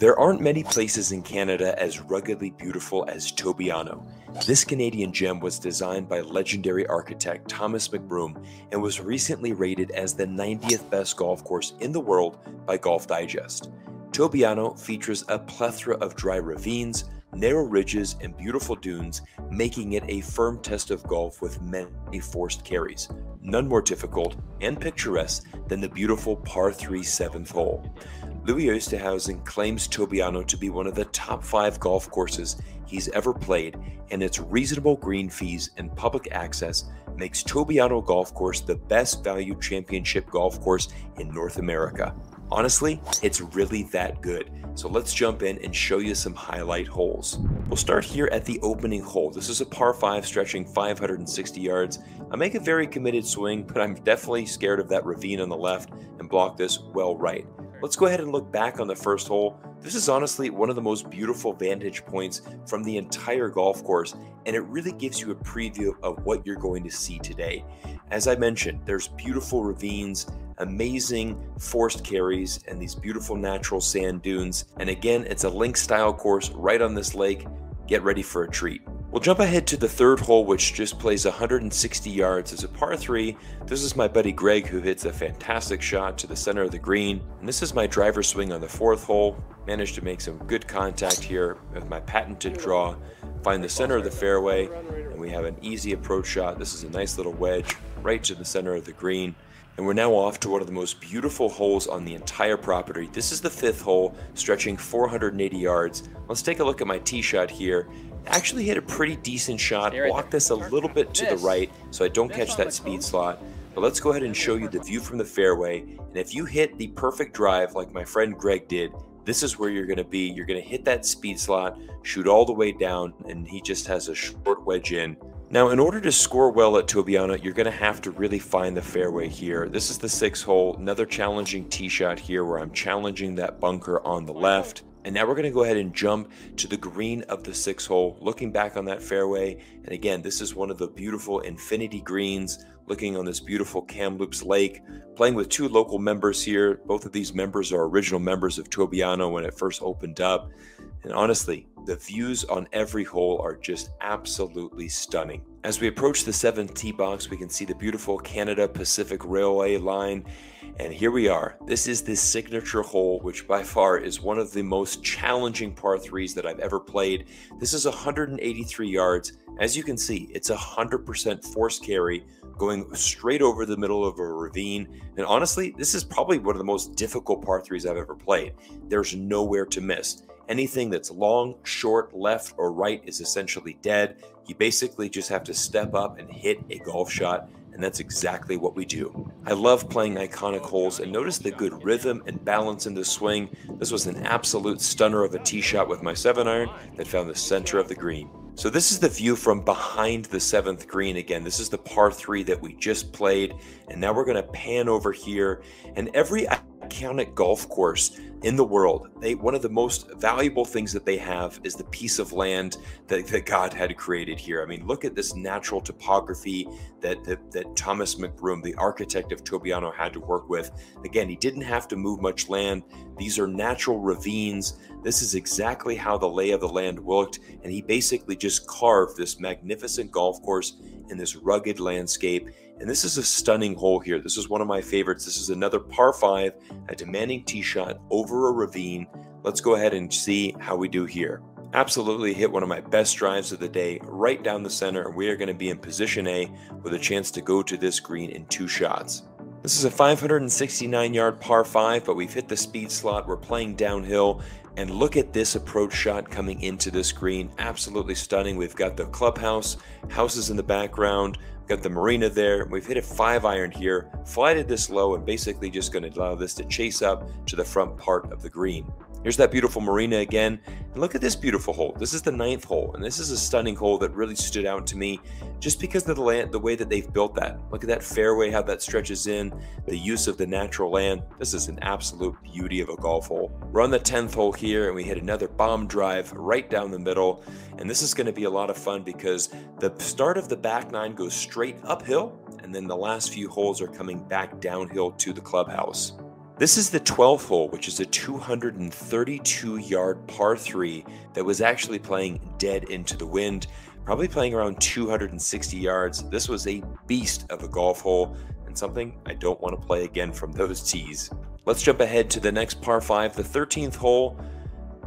There aren't many places in Canada as ruggedly beautiful as Tobiano. This Canadian gem was designed by legendary architect Thomas McBroom and was recently rated as the 90th best golf course in the world by Golf Digest. Tobiano features a plethora of dry ravines, narrow ridges, and beautiful dunes, making it a firm test of golf with many forced carries. None more difficult and picturesque than the beautiful par 3 7th hole. Louis Oesterhausen claims Tobiano to be one of the top 5 golf courses he's ever played, and its reasonable green fees and public access makes Tobiano Golf Course the best value championship golf course in North America. Honestly, it's really that good. So let's jump in and show you some highlight holes. We'll start here at the opening hole. This is a par 5 stretching 560 yards. I make a very committed swing, but I'm definitely scared of that ravine on the left and block this well right. Let's go ahead and look back on the first hole. This is honestly one of the most beautiful vantage points from the entire golf course, and it really gives you a preview of what you're going to see today. As I mentioned, there's beautiful ravines, amazing forced carries, and these beautiful natural sand dunes. And again, it's a links style course right on this lake. Get ready for a treat. We'll jump ahead to the third hole, which just plays 160 yards as a par 3. This is my buddy Greg, who hits a fantastic shot to the center of the green. And this is my driver swing on the fourth hole. Managed to make some good contact here with my patented draw. Find the center of the fairway, and we have an easy approach shot. This is a nice little wedge right to the center of the green. And we're now off to one of the most beautiful holes on the entire property. This is the 5th hole, stretching 480 yards. Let's take a look at my tee shot here. I actually hit a pretty decent shot, blocked this a little bit to the right so I don't catch that speed slot. But let's go ahead and show you the view from the fairway. And if you hit the perfect drive like my friend Greg did, this is where you're going to be. You're going to hit that speed slot, shoot all the way down, and he just has a short wedge in. Now, in order to score well at Tobiano, you're going to have to really find the fairway here. This is the 6th hole, another challenging tee shot here where I'm challenging that bunker on the left. And now we're going to go ahead and jump to the green of the 6th hole, looking back on that fairway. And again, this is one of the beautiful infinity greens, looking on this beautiful Kamloops Lake, playing with 2 local members here. Both of these members are original members of Tobiano when it first opened up. And honestly, the views on every hole are just absolutely stunning. As we approach the 7th tee box, we can see the beautiful Canada Pacific Railway line. And here we are. This is the signature hole, which by far is one of the most challenging par 3s that I've ever played. This is 183 yards. As you can see, it's 100% force carry going straight over the middle of a ravine. And honestly, this is probably one of the most difficult par 3s I've ever played. There's nowhere to miss. Anything that's long, short, left, or right is essentially dead. You basically just have to step up and hit a golf shot, and that's exactly what we do. I love playing iconic holes, and notice the good rhythm and balance in the swing. This was an absolute stunner of a tee shot with my 7-iron that found the center of the green. So this is the view from behind the 7th green. Again, this is the par 3 that we just played, and now we're going to pan over here, and every iconic golf course in the world, one of the most valuable things that they have is the piece of land that God had created here. I mean, look at this natural topography that Thomas McBroom, the architect of Tobiano, had to work with. Again, he didn't have to move much land. These are natural ravines. This is exactly how the lay of the land looked, and he basically just carved this magnificent golf course in this rugged landscape. And this is a stunning hole here. This is one of my favorites. This is another par 5, a demanding tee shot over a ravine. Let's go ahead and see how we do here. Absolutely hit one of my best drives of the day right down the center, and we are going to be in position A with a chance to go to this green in 2 shots. This is a 569-yard par 5, but we've hit the speed slot. We're playing downhill. And look at this approach shot coming into this green. Absolutely stunning. We've got the clubhouse, houses in the background, got the marina there. We've hit a 5-iron here, flighted this low, and basically just going to allow this to chase up to the front part of the green. Here's that beautiful marina again. And look at this beautiful hole. This is the 9th hole, and this is a stunning hole that really stood out to me just because of the way that they've built that. Look at that fairway, how that stretches in, the use of the natural land. This is an absolute beauty of a golf hole. We're on the 10th hole here, and we hit another bomb drive right down the middle. And this is going to be a lot of fun because the start of the back 9 goes straight uphill, and then the last few holes are coming back downhill to the clubhouse. This is the 12th hole, which is a 232-yard par 3 that was actually playing dead into the wind, probably playing around 260 yards. This was a beast of a golf hole and something I don't want to play again from those tees. Let's jump ahead to the next par 5, the 13th hole.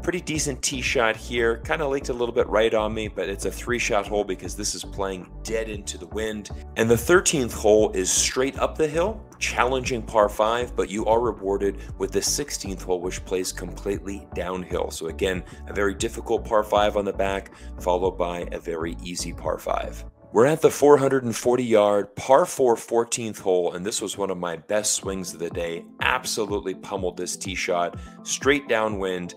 Pretty decent tee shot here, kind of leaked a little bit right on me, but it's a 3-shot hole because this is playing dead into the wind. And the 13th hole is straight up the hill, challenging par 5, but you are rewarded with the 16th hole, which plays completely downhill. So again, a very difficult par 5 on the back, followed by a very easy par 5. We're at the 440-yard par 4 14th hole, and this was one of my best swings of the day. Absolutely pummeled this tee shot, straight downwind.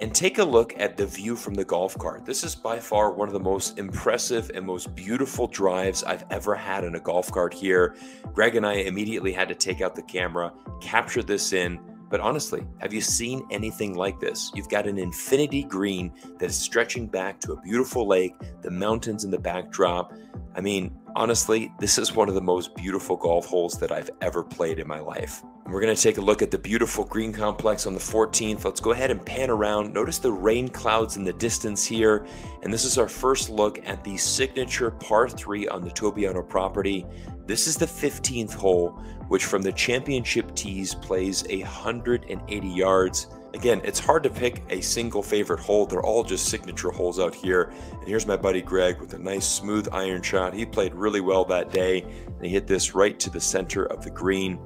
And take a look at the view from the golf cart. This is by far one of the most impressive and most beautiful drives I've ever had in a golf cart here. Greg and I immediately had to take out the camera, capture this in, but honestly, have you seen anything like this? You've got an infinity green that is stretching back to a beautiful lake, the mountains in the backdrop. I mean, honestly, this is one of the most beautiful golf holes that I've ever played in my life. We're going to take a look at the beautiful green complex on the 14th. Let's go ahead and pan around. Notice the rain clouds in the distance here. And this is our first look at the signature par 3 on the Tobiano property. This is the 15th hole, which from the championship tees plays 180 yards. Again, it's hard to pick a single favorite hole. They're all just signature holes out here. And here's my buddy Greg with a nice smooth iron shot. He played really well that day. And he hit this right to the center of the green.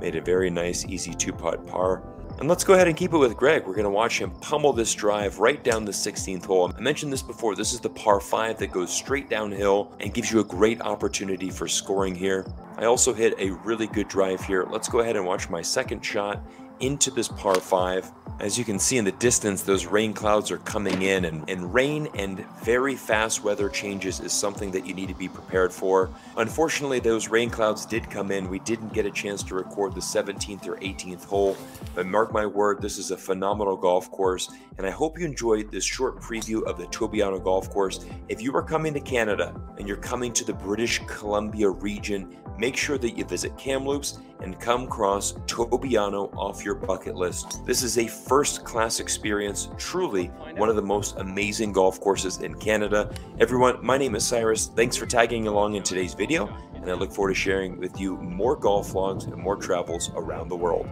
Made a very nice, easy 2-putt par. And let's go ahead and keep it with Greg. We're gonna watch him pummel this drive right down the 16th hole. I mentioned this before, this is the par 5 that goes straight downhill and gives you a great opportunity for scoring here. I also hit a really good drive here. Let's go ahead and watch my second shot into this par 5. As you can see in the distance, those rain clouds are coming in, and rain and very fast weather changes is something that you need to be prepared for. Unfortunately, those rain clouds did come in. We didn't get a chance to record the 17th or 18th hole, but mark my word, this is a phenomenal golf course, and I hope you enjoyed this short preview of the Tobiano golf course. If you are coming to Canada and you're coming to the British Columbia region, make sure that you visit Kamloops and come across Tobiano off your bucket list. This is a first-class experience, truly one of the most amazing golf courses in Canada. Everyone, my name is Cyrus. Thanks for tagging along in today's video, and I look forward to sharing with you more golf vlogs and more travels around the world.